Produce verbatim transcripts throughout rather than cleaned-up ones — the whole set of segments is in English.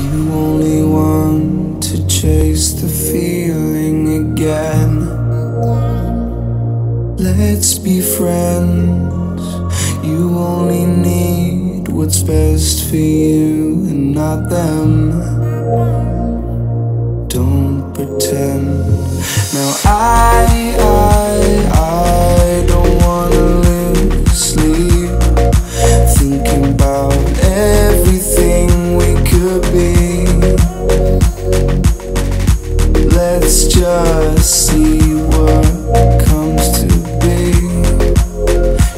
You only want to chase the feeling again. Let's be friends. You only need what's best for you and not them. Don't pretend. Now I, I, I don't wanna lose sleep thinking about everything we could be. Let's just see what comes to be.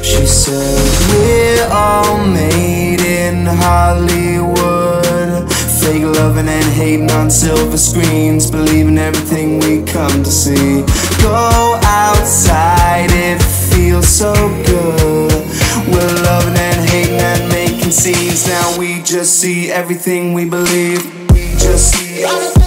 She said we're all made in Hollywood, fake loving and hating on silver screens, believing everything we come to see. Go outside, it feels so good. We're loving and hating and making scenes. Now we just see everything we believe. We just see everything.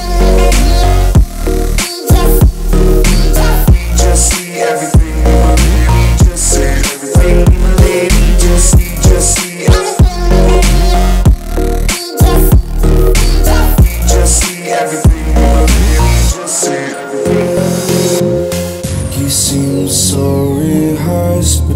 You seem so rehearsed.